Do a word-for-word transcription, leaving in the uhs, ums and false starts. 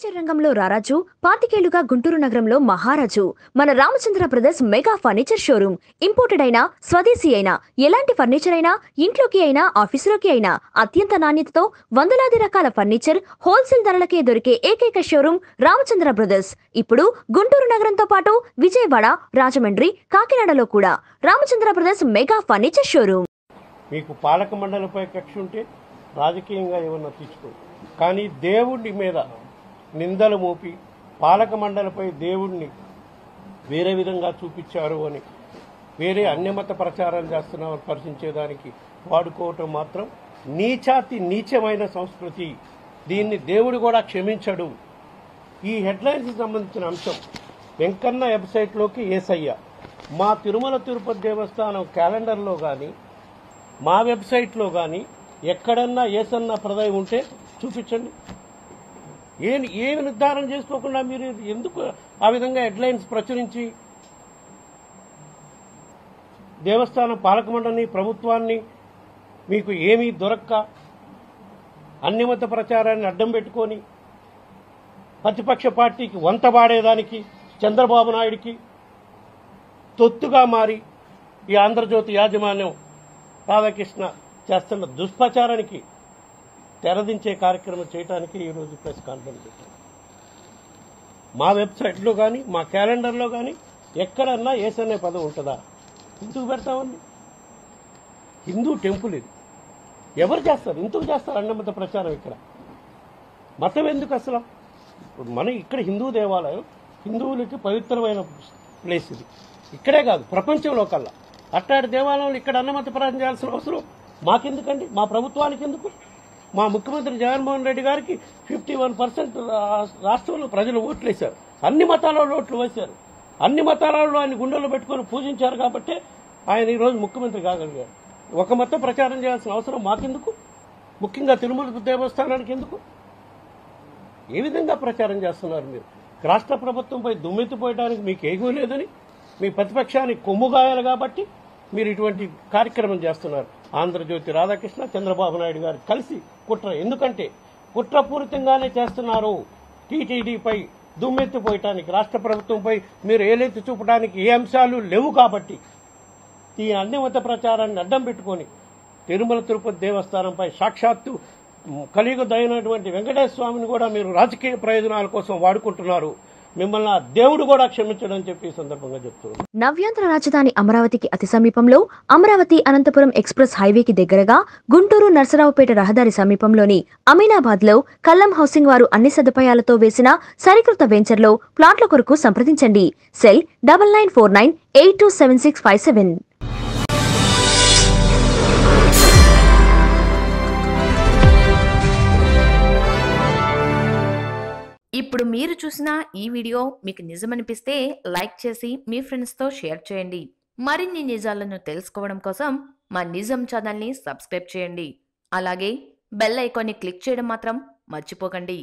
Furniture రంగంలో రారాజు, పాతికేళ్లుగా గుంటూరు నగరంలో మహారాజు. మన Ramachandra brothers mega furniture showroom. Imported అయినా, స్వదేశీ అయినా, ఎలాంటి ఫర్నిచర్ అయినా ఇంట్లోకి అయినా ఆఫీసులోకి అయినా అత్యంత నాణ్యతతో వందలాది రకాల ఫర్నిచర్ హోల్సేల్ ధరలకే దొరికే ఏకైక షోరూమ్ రామచంద్ర బ్రదర్స్. ఇప్పుడు గుంటూరు నగరంతో పాటు విజయ్ వాడ, రాజమండ్రి, కాకినాడలో కూడా Ramachandra brothers mega furniture showroom. మీకు పాలక మండలిపై కక్ష ఉంటే రాజకీయంగా ఏమన్నా తీసుకోండి, కానీ దేవుడి మీద నిందలు మోపి పాలక మండలిపై దేవుడిని వేరే విధంగా చూపించారు అని వేరే అన్యమత ప్రచారం చేస్తున్నామని పరిశీలించేదానికి వాడుకోవటం మాత్రం నీచాతి నీచమైన సంస్కృతి. దీన్ని దేవుడు కూడా క్షమించడు. ఈ హెడ్లైన్స్కి సంబంధించిన అంశం వెంకన్న వెబ్సైట్లోకి ఏసయ్య. మా తిరుమల తిరుపతి దేవస్థానం క్యాలెండర్లో కానీ మా వెబ్సైట్లో కానీ ఎక్కడన్నా ఏసన్న ప్రదయం ఉంటే చూపించండి. ఏ ఏమి నిర్ధారణ చేసుకోకుండా మీరు ఎందుకు ఆ విధంగా హెడ్లైన్స్ ప్రచురించి దేవస్థానం పాలక మండలిని, ప్రభుత్వాన్ని మీకు ఏమీ దొరక్క అన్యమత ప్రచారాన్ని అడ్డం పెట్టుకొని ప్రతిపక్ష పార్టీకి వంతబాడేదానికి చంద్రబాబు నాయుడికి తొత్తుగా మారి ఈ ఆంధ్రజ్యోతి యాజమాన్యం రాధాకృష్ణ చేస్తున్న దుష్ప్రచారానికి తెరదించే కార్యక్రమం చేయడానికి ఈరోజు ప్రెస్ కాన్ఫరెన్స్ పెట్టారు. మా వెబ్సైట్లో కానీ మా క్యాలెండర్లో కానీ ఎక్కడన్నా ఏసనే పదం ఉంటుందా? ఇందుకు పెడతామండి. హిందూ టెంపుల్ ఇది. ఎవరు చేస్తారు? ఇందుకు చేస్తారు అన్నమత ప్రచారం. ఇక్కడ మతం ఎందుకు అసలు? ఇప్పుడు మనం ఇక్కడ హిందూ దేవాలయం, హిందువులకి పవిత్రమైన ప్లేస్ ఇది. ఇక్కడే కాదు ప్రపంచంలో కల్లా. అట్లాంటి దేవాలయంలో ఇక్కడ అన్నమత ప్రచారం చేయాల్సిన అవసరం మాకెందుకండి? మా ప్రభుత్వానికి ఎందుకు? మా ముఖ్యమంత్రి జగన్మోహన్ రెడ్డి గారికి ఫిఫ్టీ వన్ పర్సెంట్ రాష్ట్రంలో ప్రజలు ఓట్లు వేశారు. అన్ని మతాలలో ఓట్లు వేశారు. అన్ని మతాలలో ఆయన గుండెలు పెట్టుకొని పూజించారు కాబట్టి ఆయన ఈరోజు ముఖ్యమంత్రి కాగలిగారు. ఒక మతం ప్రచారం చేయాల్సిన అవసరం మాకెందుకు? ముఖ్యంగా తిరుమల దేవస్థానానికి ఎందుకు? ఏ విధంగా ప్రచారం చేస్తున్నారు మీరు? రాష్ట్ర ప్రభుత్వంపై దుమ్మెత్తిపోయడానికి మీకు ఏమీ లేదని, మీ ప్రతిపక్షానికి కొమ్ముగాయాలి కాబట్టి మీరు ఇటువంటి కార్యక్రమం చేస్తున్నారు. ఆంధ్రజ్యోతి రాధాకృష్ణ, చంద్రబాబు నాయుడు గారు కలిసి కుట్ర, ఎందుకంటే కుట్రపూరితంగానే చేస్తున్నారు. టీటీడీపై దుమ్మెత్తిపోయటానికి, రాష్ట్ర ప్రభుత్వంపై మీరు ఏలెత్తి చూపడానికి ఏ అంశాలు లేవు కాబట్టి ఈ అన్యమత ప్రచారాన్ని అడ్డం పెట్టుకొని తిరుమల తిరుపతి దేవస్థానంపై సాక్షాత్తు కలియుగదైనటువంటి వెంకటేశ్వర స్వామిని కూడా మీరు రాజకీయ ప్రయోజనాల కోసం వాడుకుంటున్నారు. మిమ్మల్ని దేవుడు కూడా క్షమించడం చెప్పి సందర్భంగా చెప్తున్నారు. నవ్యాంధ్ర రాజధాని అమరావతికి అతి సమీపంలో, అమరావతి అనంతపురం ఎక్స్ప్రెస్ హైవేకి దగ్గరగా, గుంటూరు నర్సరావుపేట రహదారి సమీపంలోని అమీనాబాద్ లో కల్లం హౌసింగ్ వారు అన్ని సదుపాయాలతో వేసిన సరికృత వెంచర్ లో ప్లాట్ల కొరకు సంప్రదించండి. Cell double nine four nine eight two seven six five seven. ఇప్పుడు మీరు చూసిన ఈ వీడియో మీకు నిజమనిపిస్తే లైక్ చేసి మీ ఫ్రెండ్స్తో షేర్ చేయండి. మరిన్ని నిజాలను తెలుసుకోవడం కోసం మా నిజం ఛానల్ని సబ్స్క్రైబ్ చేయండి. అలాగే బెల్ ఐకాన్ని క్లిక్ చేయడం మాత్రం మర్చిపోకండి.